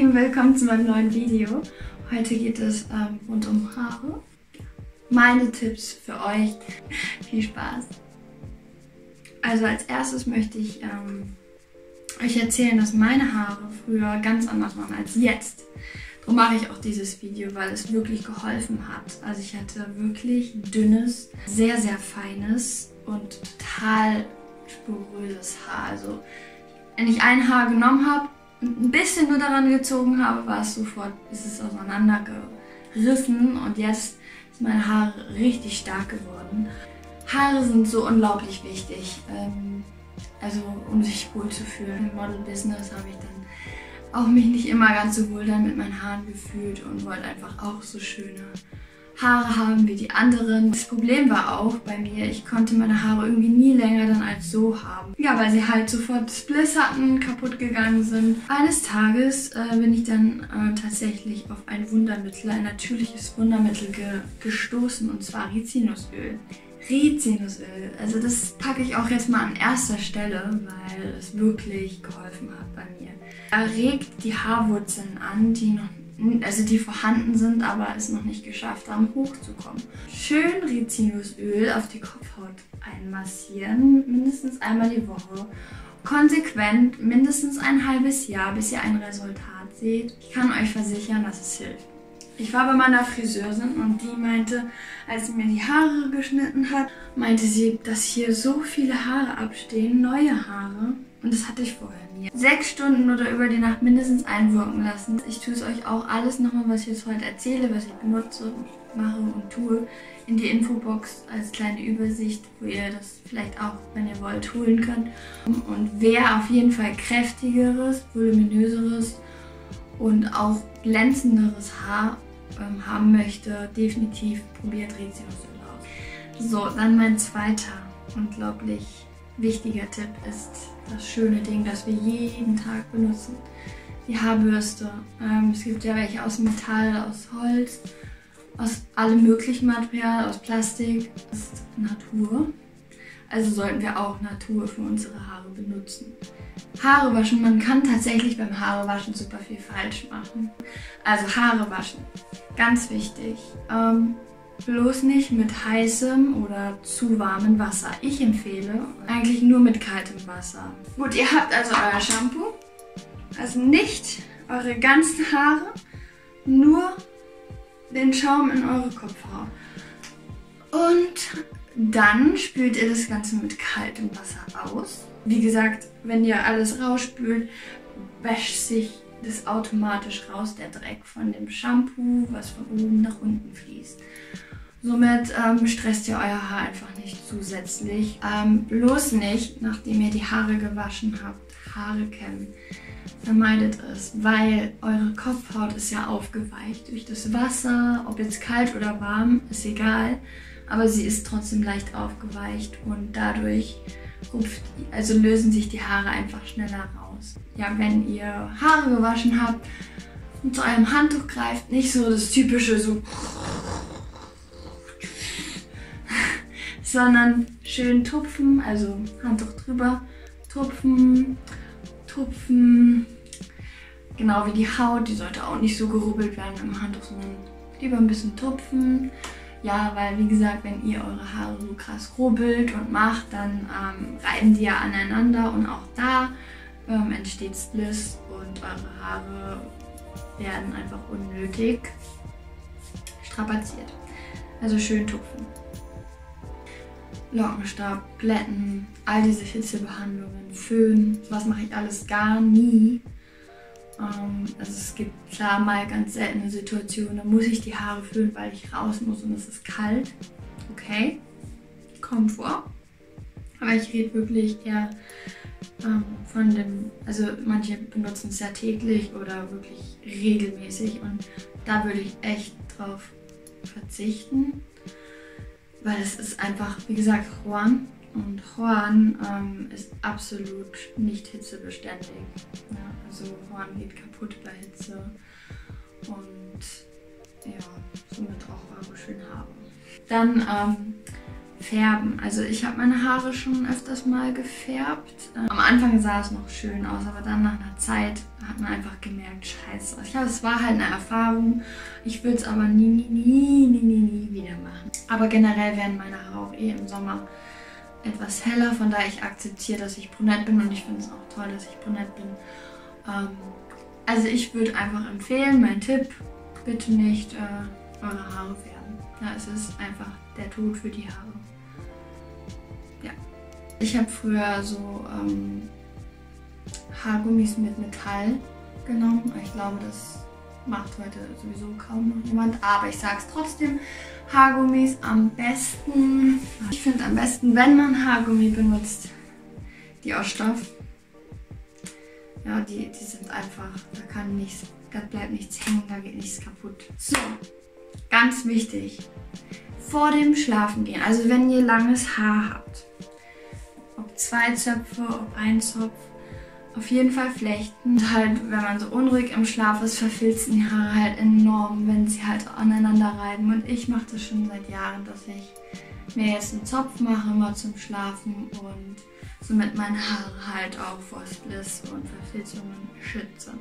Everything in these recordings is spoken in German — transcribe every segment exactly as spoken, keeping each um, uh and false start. Lieben, willkommen zu meinem neuen Video. Heute geht es ähm, rund um Haare. Meine Tipps für euch. Viel Spaß. Also als erstes möchte ich ähm, euch erzählen, dass meine Haare früher ganz anders waren als jetzt. Darum mache ich auch dieses Video, weil es wirklich geholfen hat. Also ich hatte wirklich dünnes, sehr, sehr feines und total poröses Haar. Also wenn ich ein Haar genommen habe, und ein bisschen nur daran gezogen habe, war es sofort, ist es auseinandergerissen und jetzt ist meine Haare richtig stark geworden. Haare sind so unglaublich wichtig, ähm, also um sich wohl zu fühlen. Im Model-Business habe ich dann auch mich nicht immer ganz so wohl dann mit meinen Haaren gefühlt und wollte einfach auch so schöne Haare haben wie die anderen. Das Problem war auch bei mir, ich konnte meine Haare irgendwie nie länger dann als so haben. Ja, weil sie halt sofort Spliss hatten, kaputt gegangen sind. Eines Tages äh, bin ich dann äh, tatsächlich auf ein Wundermittel, ein natürliches Wundermittel ge gestoßen und zwar Rizinusöl. Rizinusöl, also das packe ich auch jetzt mal an erster Stelle, weil es wirklich geholfen hat bei mir. Er regt die Haarwurzeln an, die noch also die vorhanden sind, aber es noch nicht geschafft haben, hochzukommen. Schön Rizinusöl auf die Kopfhaut einmassieren, mindestens einmal die Woche. Konsequent mindestens ein halbes Jahr, bis ihr ein Resultat seht. Ich kann euch versichern, dass es hilft. Ich war bei meiner Friseurin und die meinte, als sie mir die Haare geschnitten hat, meinte sie, dass hier so viele Haare abstehen, neue Haare. Und das hatte ich vorher nie. Sechs Stunden oder über die Nacht mindestens einwirken lassen. Ich tue es euch auch alles nochmal, was ich jetzt heute erzähle, was ich benutze, mache und tue, in die Infobox als kleine Übersicht, wo ihr das vielleicht auch, wenn ihr wollt, holen könnt. Und wer auf jeden Fall kräftigeres, voluminöseres und auch glänzenderes Haar ähm, haben möchte, definitiv probiert Rizinusöl aus. So, dann mein zweiter unglaublich wichtiger Tipp ist das schöne Ding, das wir jeden Tag benutzen, die Haarbürste. Ähm, es gibt ja welche aus Metall, aus Holz, aus allem möglichen Material, aus Plastik. Das ist Natur, also sollten wir auch Natur für unsere Haare benutzen. Haare waschen, man kann tatsächlich beim Haarewaschen super viel falsch machen. Also Haare waschen, ganz wichtig. Ähm, Bloß nicht mit heißem oder zu warmem Wasser. Ich empfehle eigentlich nur mit kaltem Wasser. Gut, ihr habt also euer Shampoo, also nicht eure ganzen Haare, nur den Schaum in eure Kopfhaut. Und dann spült ihr das Ganze mit kaltem Wasser aus. Wie gesagt, wenn ihr alles rausspült, wäscht sich das automatisch raus, der Dreck von dem Shampoo, was von oben nach unten fließt. Somit ähm, stresst ihr euer Haar einfach nicht zusätzlich. Ähm, bloß nicht, nachdem ihr die Haare gewaschen habt, Haare kämmen. Vermeidet es, weil eure Kopfhaut ist ja aufgeweicht durch das Wasser, ob jetzt kalt oder warm, ist egal. Aber sie ist trotzdem leicht aufgeweicht und dadurch rupft, also lösen sich die Haare einfach schneller raus. Ja, wenn ihr Haare gewaschen habt und zu eurem Handtuch greift, nicht so das typische so, sondern schön tupfen, also Handtuch drüber, tupfen, tupfen, genau wie die Haut, die sollte auch nicht so gerubbelt werden im Handtuch, sondern lieber ein bisschen tupfen. Ja, weil wie gesagt, wenn ihr eure Haare so krass rubbelt und macht, dann ähm, reiben die ja aneinander und auch da ähm, entsteht Spliss und eure Haare werden einfach unnötig strapaziert. Also schön tupfen. Lockenstab, Glätten, all diese Hitzebehandlungen, Föhn, was mache ich alles gar nie. Ähm, also es gibt klar mal ganz seltene Situationen, da muss ich die Haare föhnen, weil ich raus muss und es ist kalt. Okay, kommt vor. Aber ich rede wirklich eher ähm, von dem, also manche benutzen es ja täglich oder wirklich regelmäßig und da würde ich echt drauf verzichten. Weil es ist einfach, wie gesagt, Horn und Horn ähm, ist absolut nicht hitzebeständig. Ja, also Horn geht kaputt bei Hitze und ja, somit auch eure schönen Haare. Dann ähm, Färben. Also ich habe meine Haare schon öfters mal gefärbt. Am Anfang sah es noch schön aus, aber dann nach einer Zeit hat man einfach gemerkt, scheiße. Ich glaube, es war halt eine Erfahrung. Ich würde es aber nie, nie, nie, nie, nie wieder machen. Aber generell werden meine Haare auch eh im Sommer etwas heller. Von daher, ich akzeptiere, dass ich brunett bin und ich finde es auch toll, dass ich brunett bin. Ähm, also ich würde einfach empfehlen, mein Tipp, bitte nicht äh, eure Haare färben. Ja, es ist einfach der Tod für die Haare. Ja. Ich habe früher so ähm, Haargummis mit Metall genommen. Ich glaube, das macht heute sowieso kaum noch jemand. Aber ich sage es trotzdem, Haargummis am besten. Ich finde am besten, wenn man Haargummi benutzt, die aus Stoff. Ja, die, die sind einfach, da kann nichts, da bleibt nichts hängen, da geht nichts kaputt. So, ganz wichtig. Vor dem Schlafengehen, also wenn ihr langes Haar habt, ob zwei Zöpfe, ob ein Zopf, auf jeden Fall flechten. Und halt, wenn man so unruhig im Schlaf ist, verfilzen die Haare halt enorm, wenn sie halt aneinander reiben. Und ich mache das schon seit Jahren, dass ich mir jetzt einen Zopf mache, immer zum Schlafen und somit meine Haare halt auch vor Spliss und Verfilzungen schütze.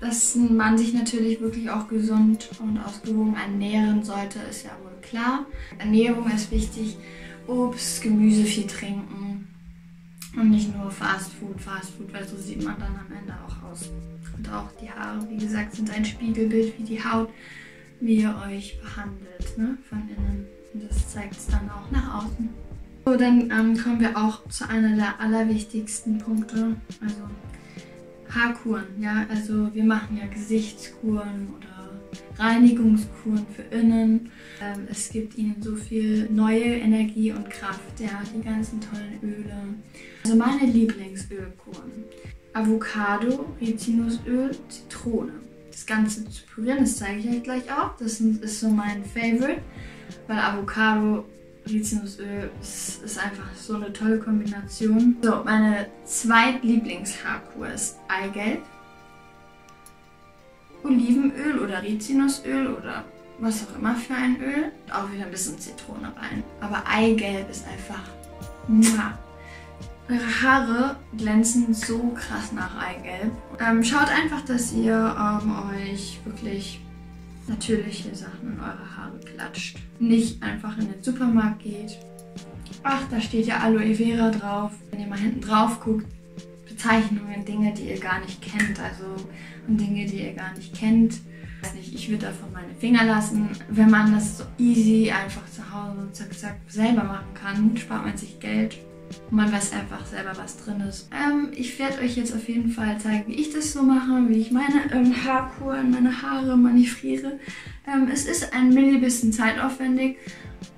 Dass man sich natürlich wirklich auch gesund und ausgewogen ernähren sollte, ist ja wohl klar. Ernährung ist wichtig, Obst, Gemüse viel trinken und nicht nur Fast Food, Fast Food, weil so sieht man dann am Ende auch aus. Und auch die Haare, wie gesagt, sind ein Spiegelbild, wie die Haut, wie ihr euch behandelt, ne? Von innen. Und das zeigt es dann auch nach außen. So, dann ähm, kommen wir auch zu einer der allerwichtigsten Punkte, also Haarkuren, ja, also wir machen ja Gesichtskuren oder Reinigungskuren für innen. Ähm, es gibt ihnen so viel neue Energie und Kraft, ja, die ganzen tollen Öle. Also meine Lieblingsölkuren, Avocado, Rizinusöl, Zitrone. Das Ganze zu pürieren, das zeige ich euch gleich auch, das ist so mein Favorite, weil Avocado, Rizinusöl ist, ist einfach so eine tolle Kombination. So, meine Zweitlieblingshaarkur ist Eigelb, Olivenöl oder Rizinusöl oder was auch immer für ein Öl. Und auch wieder ein bisschen Zitrone rein. Aber Eigelb ist einfach... Mua. Eure Haare glänzen so krass nach Eigelb. Ähm, schaut einfach, dass ihr ähm, euch wirklich... natürliche Sachen in eure Haare klatscht. Nicht einfach in den Supermarkt geht. Ach, da steht ja Aloe Vera drauf. Wenn ihr mal hinten drauf guckt, Bezeichnungen, Dinge, die ihr gar nicht kennt. Also und Dinge, die ihr gar nicht kennt. Ich weiß nicht, ich würde davon meine Finger lassen. Wenn man das so easy einfach zu Hause zack, zack selber machen kann, spart man sich Geld. Und man weiß einfach selber, was drin ist. Ähm, ich werde euch jetzt auf jeden Fall zeigen, wie ich das so mache, wie ich meine ähm, Haarkuren, meine Haare manövriere. Ähm, es ist ein mini bisschen zeitaufwendig,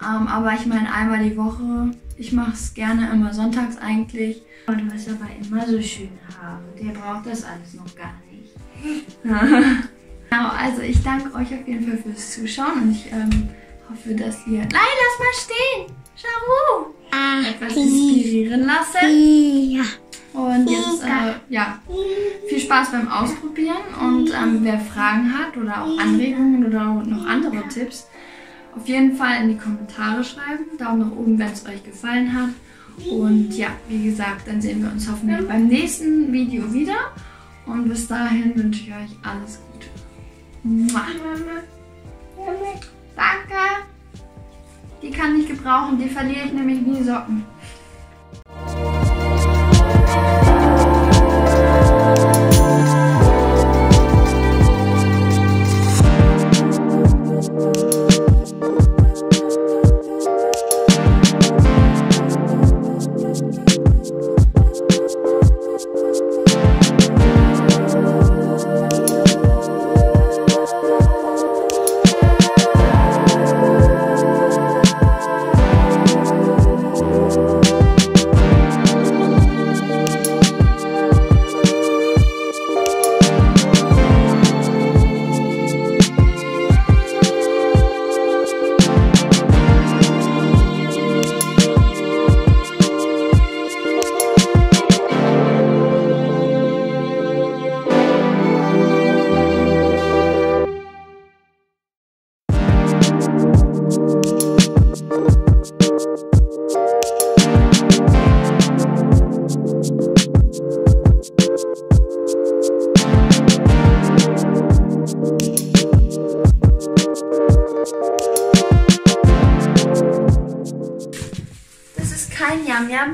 ähm, aber ich meine einmal die Woche. Ich mache es gerne immer sonntags eigentlich. Und du hast aber immer so schöne Haare. Der braucht das alles noch gar nicht. Genau, also ich danke euch auf jeden Fall fürs Zuschauen und ich ähm, hoffe, dass ihr... Nein, lass mal stehen! Ciao! Etwas inspirieren lassen. Ja. Und jetzt, äh, ja, viel Spaß beim Ausprobieren. Und ähm, wer Fragen hat oder auch Anregungen oder noch andere Tipps, auf jeden Fall in die Kommentare schreiben. Daumen nach oben, wenn es euch gefallen hat. Und ja, wie gesagt, dann sehen wir uns hoffentlich beim nächsten Video wieder. Und bis dahin wünsche ich euch alles Gute. Mua. Danke. Die kann ich gebrauchen, die verliere ich nämlich wie Socken. Oh,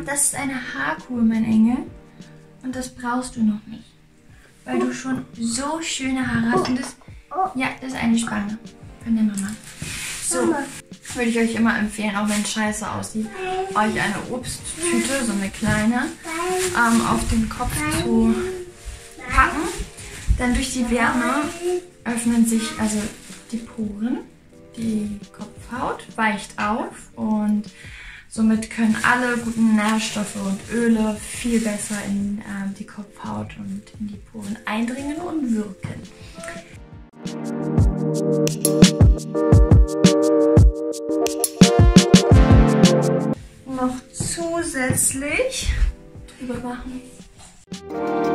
das ist eine Haarkur, mein Engel. Und das brauchst du noch nicht, weil du schon so schöne Haare hast. Und das, ja, das ist eine Spange von der Mama. So, würde ich euch immer empfehlen, auch wenn es scheiße aussieht, euch eine Obsttüte, so eine kleine, ähm, auf den Kopf zu packen. Dann durch die Wärme öffnen sich also die Poren, die Kopfhaut weicht auf und somit können alle guten Nährstoffe und Öle viel besser in äh, die Kopfhaut und in die Poren eindringen und wirken. Noch zusätzlich drüber machen.